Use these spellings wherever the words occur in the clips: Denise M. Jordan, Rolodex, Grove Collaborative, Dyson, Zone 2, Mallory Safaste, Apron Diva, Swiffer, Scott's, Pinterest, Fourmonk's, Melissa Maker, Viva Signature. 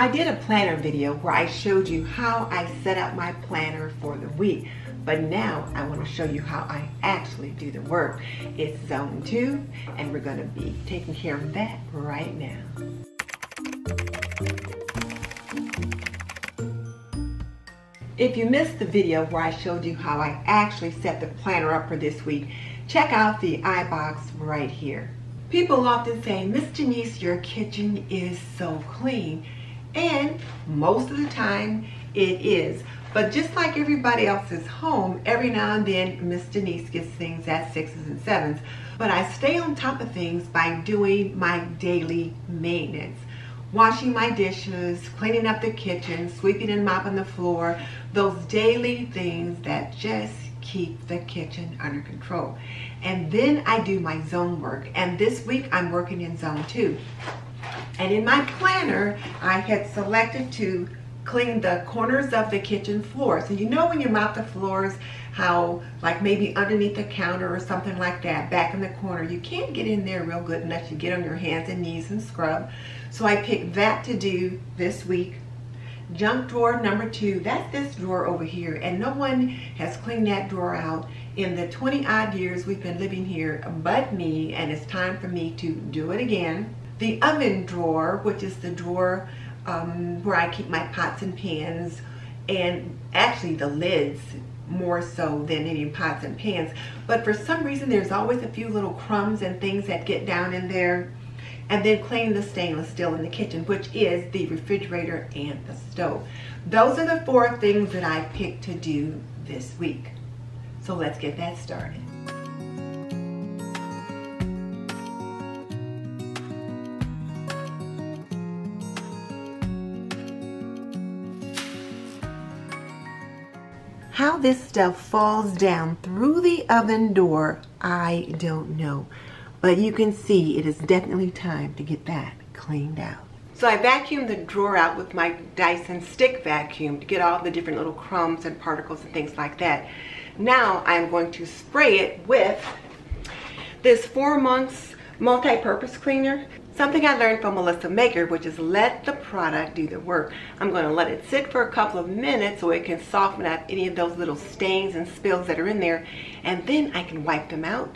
I did a planner video where I showed you how I set up my planner for the week, but now I want to show you how I actually do the work. It's zone 2 and we're going to be taking care of that right now. If you missed the video where I showed you how I actually set the planner up for this week, check out the iBox right here. People often say, Miss Janice, your kitchen is so clean. And most of the time it is. But just like everybody else's home, every now and then Miss Janice gets things at 6s and 7s. But I stay on top of things by doing my daily maintenance. Washing my dishes, cleaning up the kitchen, sweeping and mopping the floor, those daily things that just keep the kitchen under control. And then I do my zone work, and this week I'm working in zone 2. And in my planner, I had selected to clean the corners of the kitchen floor. So you know when you mop the floors, how like maybe underneath the counter or something like that, back in the corner, you can't get in there real good unless you get on your hands and knees and scrub. So I picked that to do this week. Junk drawer number 2, that's this drawer over here, and no one has cleaned that drawer out in the 20 odd years we've been living here but me, and it's time for me to do it again. The oven drawer, which is the drawer where I keep my pots and pans, and actually the lids more so than any pots and pans, but for some reason there's always a few little crumbs and things that get down in there. And then clean the stainless steel in the kitchen, which is the refrigerator and the stove. Those are the 4 things that I picked to do this week. So let's get that started. How this stuff falls down through the oven door, I don't know. But you can see it is definitely time to get that cleaned out. So I vacuumed the drawer out with my Dyson stick vacuum to get all the different little crumbs and particles and things like that. Now I'm going to spray it with this Fourmonk's multi-purpose cleaner. Something I learned from Melissa Maker, which is let the product do the work. I'm going to let it sit for a couple of minutes so it can soften up any of those little stains and spills that are in there, and then I can wipe them out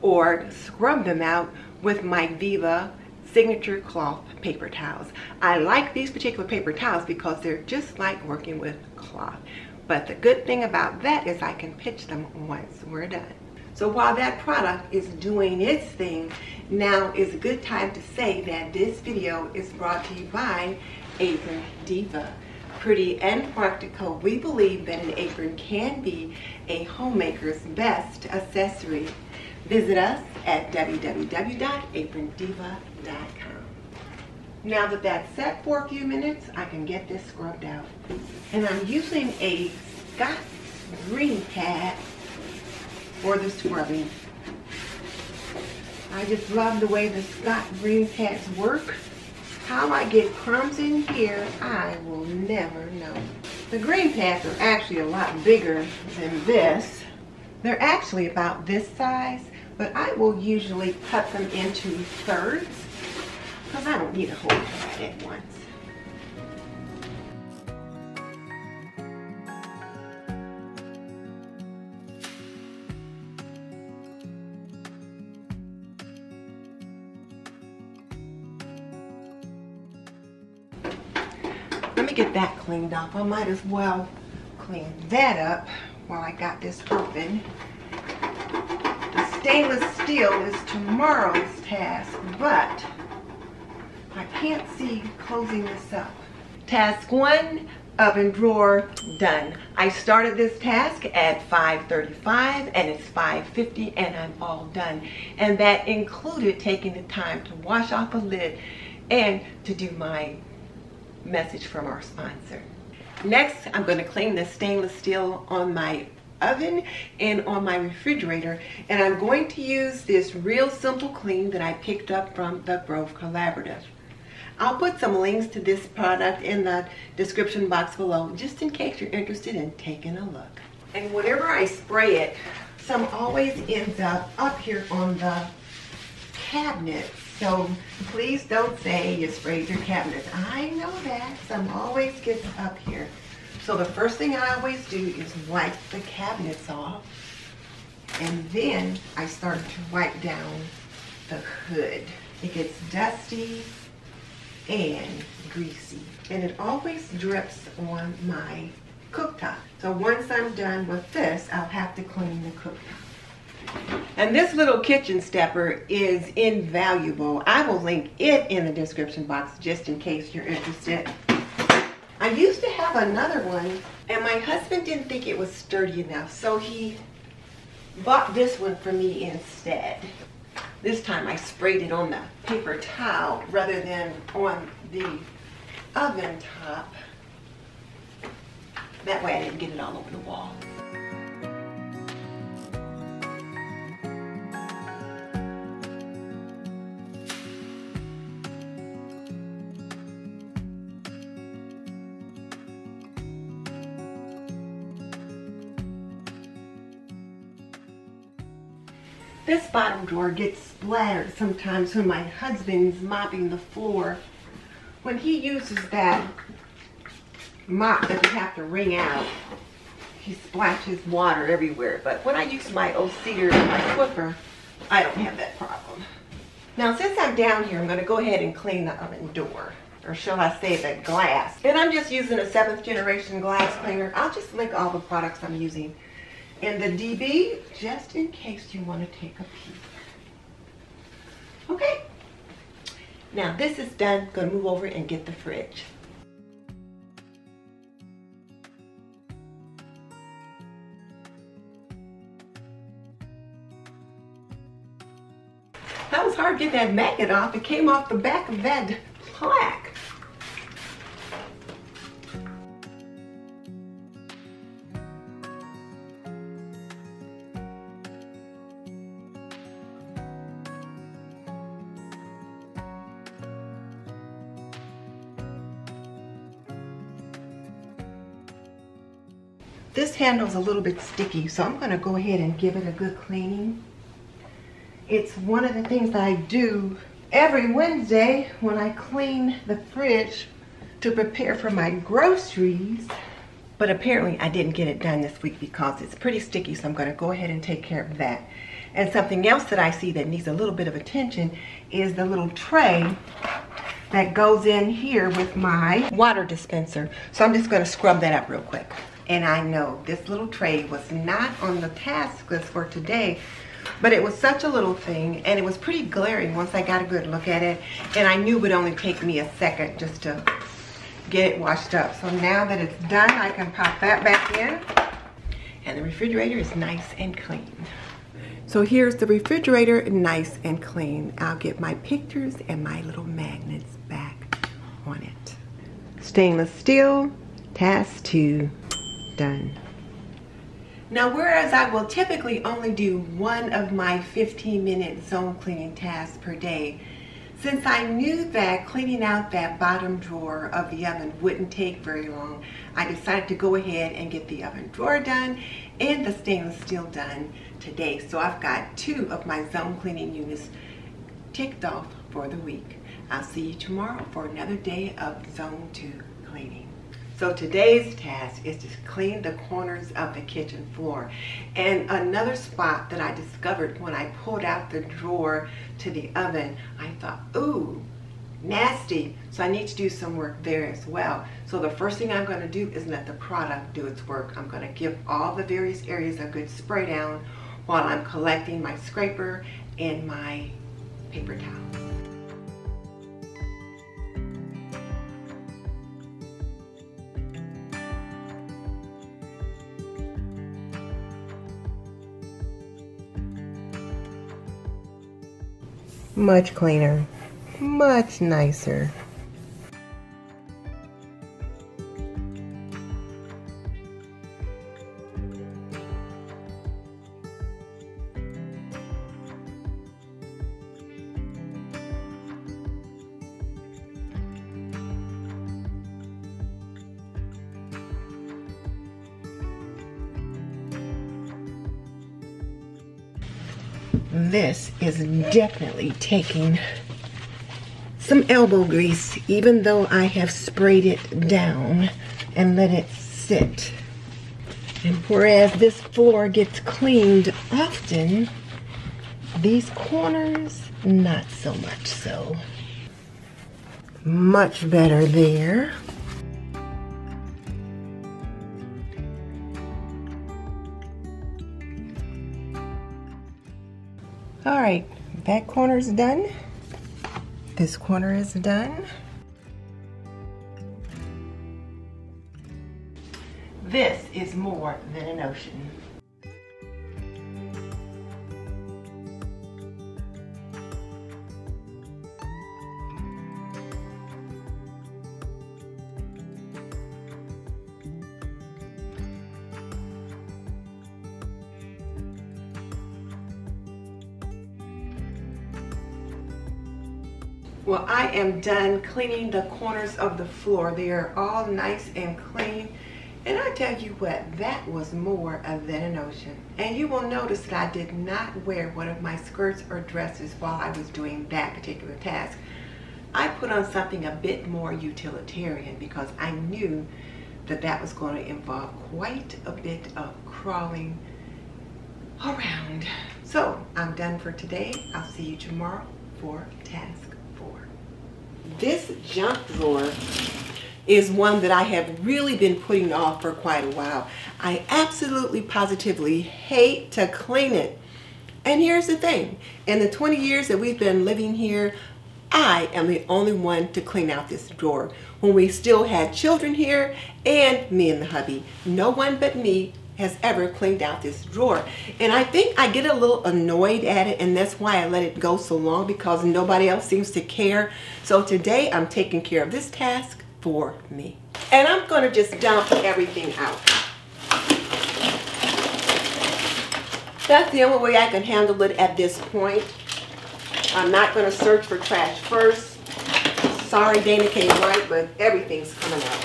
or scrub them out with my Viva Signature cloth paper towels. I like these particular paper towels because they're just like working with cloth. But the good thing about that is I can pitch them once we're done. So while that product is doing its thing, now is a good time to say that this video is brought to you by Apron Diva. Pretty and practical, we believe that an apron can be a homemaker's best accessory. Visit us at www.aprondiva.com. Now that that's set for a few minutes, I can get this scrubbed out. And I'm using a Scott's green pad for the scrubbing. I just love the way the Scott's green pads work. How I get crumbs in here, I will never know. The green pads are actually a lot bigger than this. They're actually about this size, but I will usually cut them into 1/3 because I don't need a whole lot at once. Let me get that cleaned up. I might as well clean that up while I got this open. The stainless steel is tomorrow's task, but I can't see closing this up. Task 1, oven drawer, done. I started this task at 5:35 and it's 5:50 and I'm all done. And that included taking the time to wash off the lid and to do my message from our sponsor. Next, I'm going to clean the stainless steel on my oven and on my refrigerator, and I'm going to use this real simple clean that I picked up from the Grove Collaborative. I'll put some links to this product in the description box below just in case you're interested in taking a look. And whenever I spray it, some always ends up here on the cabinets. So please don't say you sprayed your cabinets. I know that, some always gets up here. So the first thing I always do is wipe the cabinets off, and then I start to wipe down the hood. It gets dusty and greasy, and it always drips on my cooktop. So once I'm done with this, I'll have to clean the cooktop. And this little kitchen stepper is invaluable. I will link it in the description box just in case you're interested. I used to have another one, and my husband didn't think it was sturdy enough, so he bought this one for me instead. This time I sprayed it on the paper towel rather than on the oven top. That way I didn't get it all over the wall. This bottom drawer gets splattered sometimes when my husband's mopping the floor. When he uses that mop that we have to wring out, he splashes water everywhere. But when I use my old cedar and my Swiffer, I don't have that problem. Now, since I'm down here, I'm going to go ahead and clean the oven door, or shall I say the glass. And I'm just using a 7th generation glass cleaner. I'll just link all the products I'm using in the DB, just in case you want to take a peek. Okay, now this is done. I'm gonna move over and get the fridge. That was hard getting that magnet off. It came off the back of that plaque. This handle's a little bit sticky, so I'm going to go ahead and give it a good cleaning. It's one of the things I do every Wednesday when I clean the fridge to prepare for my groceries. But apparently I didn't get it done this week because it's pretty sticky, so I'm going to go ahead and take care of that. And something else that I see that needs a little bit of attention is the little tray that goes in here with my water dispenser. So I'm just going to scrub that up real quick. And I know this little tray was not on the task list for today, but it was such a little thing, and it was pretty glaring once I got a good look at it, and I knew it would only take me a second just to get it washed up. So now that it's done, I can pop that back in, and the refrigerator is nice and clean. So here's the refrigerator, nice and clean. I'll get my pictures and my little magnets back on it. Stainless steel, task 2. Done. Now, whereas I will typically only do one of my 15-minute zone cleaning tasks per day, since I knew that cleaning out that bottom drawer of the oven wouldn't take very long, I decided to go ahead and get the oven drawer done and the stainless steel done today. So I've got 2 of my zone cleaning units ticked off for the week. I'll see you tomorrow for another day of zone 2 cleaning. So today's task is to clean the corners of the kitchen floor. And another spot that I discovered when I pulled out the drawer to the oven, I thought, ooh, nasty. So I need to do some work there as well. So the first thing I'm going to do is let the product do its work. I'm going to give all the various areas a good spray down while I'm collecting my scraper and my paper towel. Much cleaner, much nicer. This is definitely taking some elbow grease, even though I have sprayed it down and let it sit. And whereas this floor gets cleaned often, these corners, not so much so. Much better there. All right, that corner's done. This corner is done. This is more than an ocean. Well, I am done cleaning the corners of the floor. They are all nice and clean. And I tell you what, that was more than an ocean. And you will notice that I did not wear one of my skirts or dresses while I was doing that particular task. I put on something a bit more utilitarian because I knew that that was going to involve quite a bit of crawling around. So I'm done for today. I'll see you tomorrow for task. This junk drawer is one that I have really been putting off for quite a while. I absolutely positively hate to clean it. And here's the thing, in the 20 years that we've been living here, I am the only one to clean out this drawer. When we still had children here and me and the hubby, no one but me has ever cleaned out this drawer. And I think I get a little annoyed at it, and that's why I let it go so long, because nobody else seems to care. So today I'm taking care of this task for me. And I'm gonna just dump everything out. That's the only way I can handle it at this point. I'm not gonna search for trash first. Sorry, Dana came right, but everything's coming out.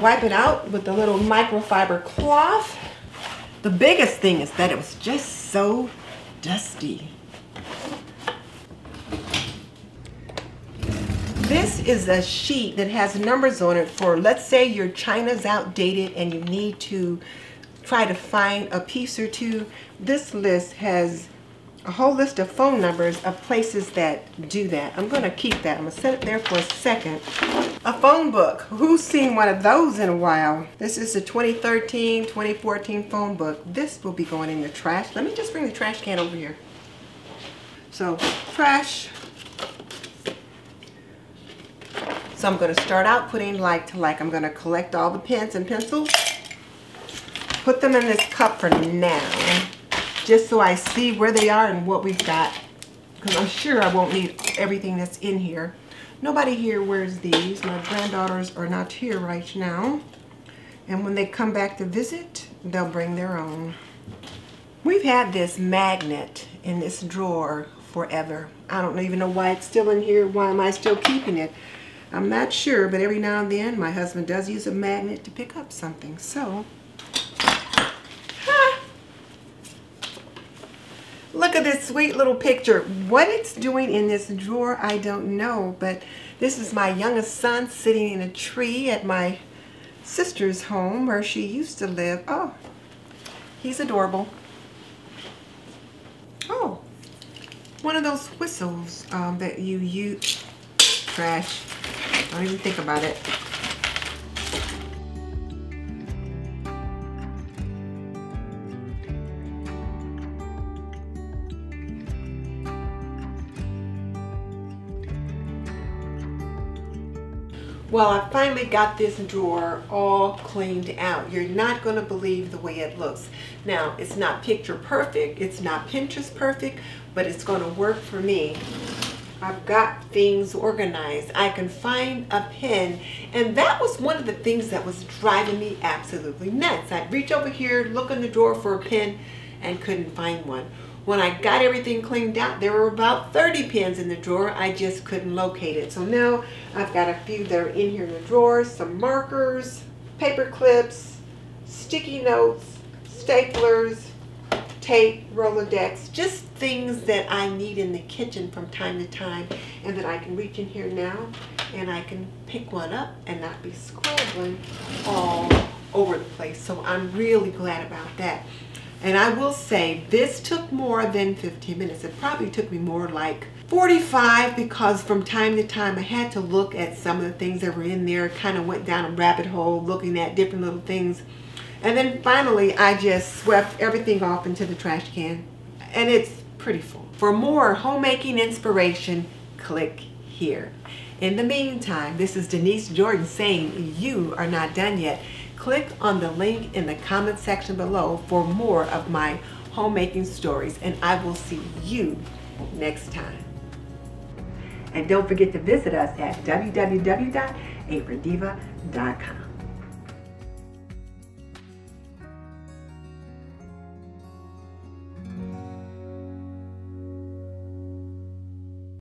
Wipe it out with the little microfiber cloth. The biggest thing is that it was just so dusty. This is a sheet that has numbers on it for, let's say your china's outdated and you need to try to find a piece or two. This list has a whole list of phone numbers of places that do that. I'm gonna keep that. I'm gonna set it there for a second. A phone book. Who's seen one of those in a while? This is the 2013, 2014 phone book. This will be going in the trash. Let me just bring the trash can over here. So, trash. So I'm gonna start out putting like to like. I'm gonna collect all the pens and pencils. Put them in this cup for now, just so I see where they are and what we've got, because I'm sure I won't need everything that's in here. Nobody here wears these. My granddaughters are not here right now. And when they come back to visit, they'll bring their own. We've had this magnet in this drawer forever. I don't even know why it's still in here. Why am I still keeping it? I'm not sure, but every now and then my husband does use a magnet to pick up something. So, look at this sweet little picture. What it's doing in this drawer, I don't know, but this is my youngest son sitting in a tree at my sister's home where she used to live. Oh, he's adorable. Oh, one of those whistles that you use. Trash. Don't even think about it. Well, I finally got this drawer all cleaned out. You're not going to believe the way it looks. Now, it's not picture perfect, it's not Pinterest perfect, but it's going to work for me. I've got things organized. I can find a pen, and that was one of the things that was driving me absolutely nuts. I'd reach over here, look in the drawer for a pen, and couldn't find one. When I got everything cleaned out, there were about 30 pens in the drawer. I just couldn't locate it. So now I've got a few that are in here in the drawer, some markers, paper clips, sticky notes, staplers, tape, Rolodex, just things that I need in the kitchen from time to time, and that I can reach in here now and I can pick one up and not be scrambling all over the place. So I'm really glad about that. And I will say this took more than 15 minutes. It probably took me more like 45, because from time to time I had to look at some of the things that were in there. Kind of went down a rabbit hole looking at different little things. And then finally I just swept everything off into the trash can. And it's pretty full. For more homemaking inspiration, click here. In the meantime, this is Denise Jordan saying you are not done yet. Click on the link in the comment section below for more of my homemaking stories, and I will see you next time. And don't forget to visit us at www.aprondiva.com.